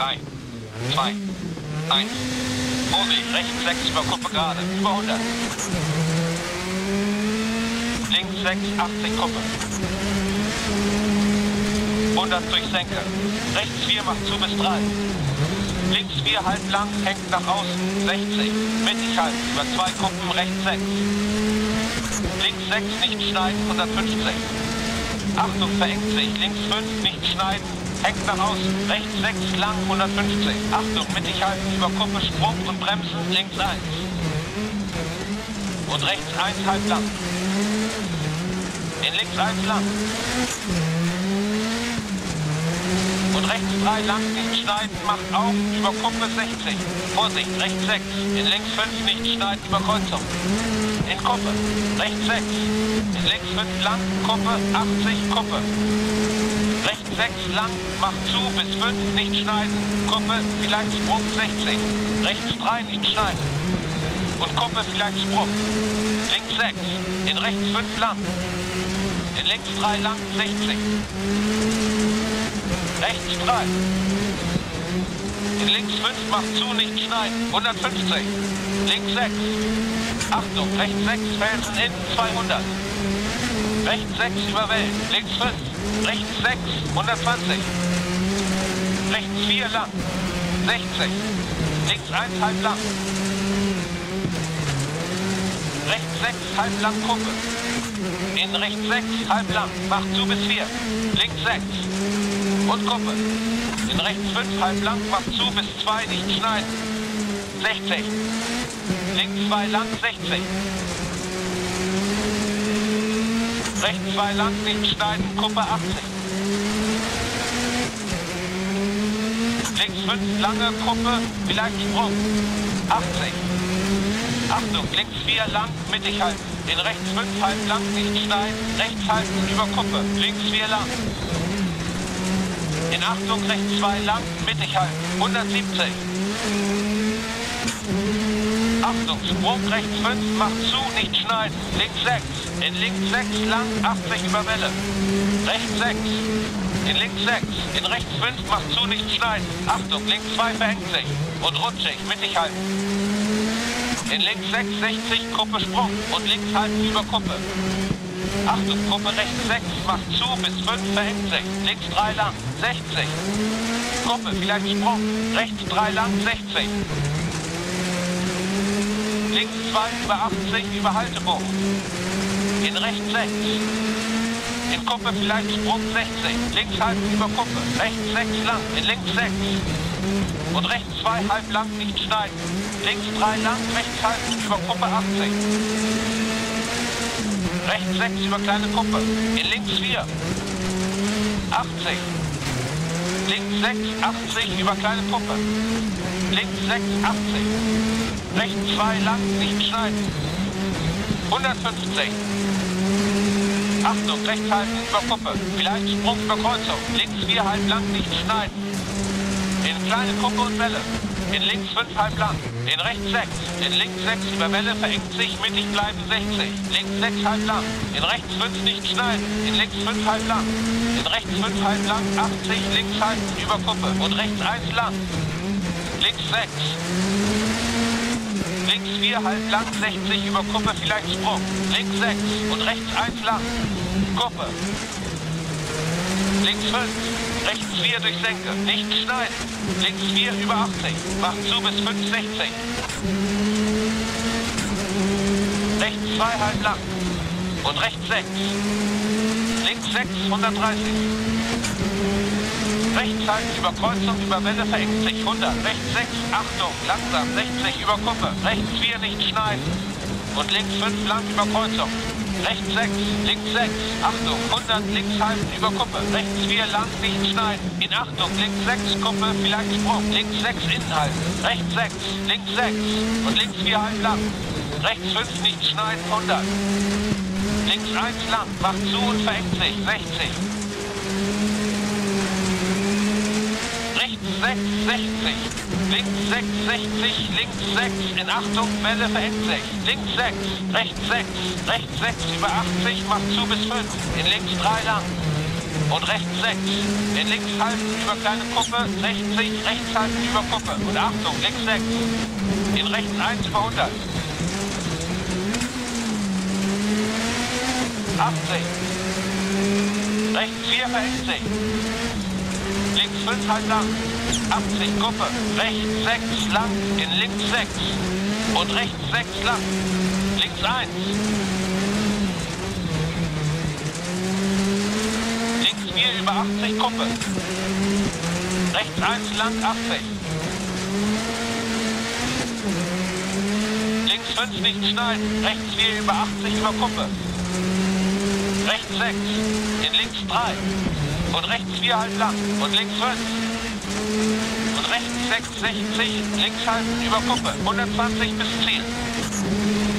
3, 2, 1. Vorsicht, rechts 6 über Kuppe gerade, über 100. Links 6, 80 Kuppe. 100 durch Senke. Rechts 4 macht zu bis 3. Links 4 halb lang, hängt nach außen, 60. Mittig halb, über 2 Kuppen, rechts 6. Links 6, nicht schneiden, 150. Achtung, verengt sich, links 5, nicht schneiden, hängt nach außen, rechts 6, lang, 150. Achtung, mittig halten, über Kuppe, Sprung und Bremsen, links 1. Und rechts 1, halb lang. In links 1, lang. Und rechts 3, lang, nicht schneiden, macht auf, über Kuppe 60. Vorsicht, rechts 6, in links 5, nicht schneiden, über Kreuzung. In Kuppe, rechts 6, in links 5 lang, Kuppe, 80, Kuppe. Rechts 6 lang, macht zu, bis 5, nicht schneiden, Kuppe, vielleicht Sprung, 60. Rechts 3, nicht schneiden. Und Kuppe, vielleicht Sprung. Links 6, in rechts 5 lang. In links 3 lang, 60. Rechts 3. In links 5, macht zu, nicht schneiden, 150. Links 6. Achtung, rechts 6, Felsen innen, 200. Rechts 6, über Wellen, links 5. Rechts 6, 120. Rechts 4, lang, 60. Links 1, halb lang. Rechts 6, halb lang, Kuppe. In rechts 6, halb lang, macht zu bis 4. Links 6 und Kuppe. In rechts 5, halb lang, macht zu bis 2, nicht schneiden. 60. Links 2 lang, 60. Rechts 2 lang, nicht schneiden, Kuppe 80. Links 5, lange Kuppe, vielleicht Sprung. 80. Achtung, links 4 lang, mittig halten. In rechts 5, halb lang, nicht schneiden, rechts halten, über Kuppe. Links 4 lang. In Achtung, rechts 2 lang, mittig halten. 170. Achtung, Sprung rechts 5, macht zu, nicht schneiden. Links 6, in links 6 lang, 80 über Welle. Rechts 6, in links 6, in rechts 5, macht zu, nicht schneiden. Achtung, links 2 verengt sich und rutschig, mittig halten. In links 6, 60, Kuppe Sprung und links halten über Kuppe. Achtung, Kuppe rechts 6, macht zu, bis 5, verengt sich. Links 3 lang, 60. Kuppe, vielleicht Sprung, rechts 3 lang, 60. Links 2 über 80 über Haltebucht. In rechts 6. In Kuppe vielleicht Sprung 60. Links halb über Kuppe. Rechts 6 lang. In links 6. Und rechts 2 halb lang nicht schneiden. Links 3 lang. Rechts halb über Kuppe 80. Rechts 6 über kleine Kuppe. In links 4. 80. Links 6, 80 über kleine Kuppe. Links 6, 80. Rechts 2 lang, nicht schneiden. 150. Achtung, rechts halten, über Kuppe. Vielleicht Sprung über Kreuzung. Links 4 halb lang, nicht schneiden. In kleine Kuppe und Welle. In links 5 halb lang. In rechts 6. In links 6 über Welle verengt sich, mittig bleiben 60. Links 6 halb lang. In rechts 5 nicht schneiden. In links 5 halb lang. In rechts 5 halb lang, 80. Links halten, über Kuppe. Und rechts 1 lang. Links 6. Links 4, halb lang, 60 über Kuppe, vielleicht Sprung. Links 6 und rechts 1 lang, Kuppe. Links 5, rechts 4 durch Senke, nicht schneiden. Links 4 über 80, macht zu bis 5, 60. Rechts 2, halb lang und rechts 6. Links 6, 130. Rechts halten über Kreuzung, über Welle verengt sich, 100. Rechts 6, Achtung, langsam, 60 über Kuppe. Rechts 4, nicht schneiden. Und links 5, lang über Kreuzung. Rechts 6, links 6, Achtung, 100, links halten über Kuppe. Rechts 4, lang, nicht schneiden. In Achtung, links 6, Kuppe, vielleicht Sprung. Links 6, innen halten. Rechts 6, links 6 und links 4, halb lang. Rechts 5, nicht schneiden, 100. Links 1, lang, macht zu und verengt sich, 60. Rechts 6, 60. Links 6, 60. Links 6. In Achtung, Welle verengt sich. Links 6. Rechts 6. Rechts 6 über 80. Macht zu bis 5. In links 3 lang. und rechts 6. Den links halten über kleine Kuppe, 60, rechts halten über Kuppe. Und Achtung, links 6. Den rechts 1 über 100. 80. Rechts 4 über 80. Links 5 halt lang. 80, Kuppe. Rechts 6 lang, in links 6. Und rechts 6 lang. Links 1. Links 4 über 80, Kuppe. Rechts 1 lang, 80. Links 5 nicht schneiden. Rechts 4 über 80 über Kuppe. Rechts 6, in links 3. Und rechts 4 halb lang. Und links 5. Und rechts 6, 60. Links halten über Kuppe. 120 bis Ziel.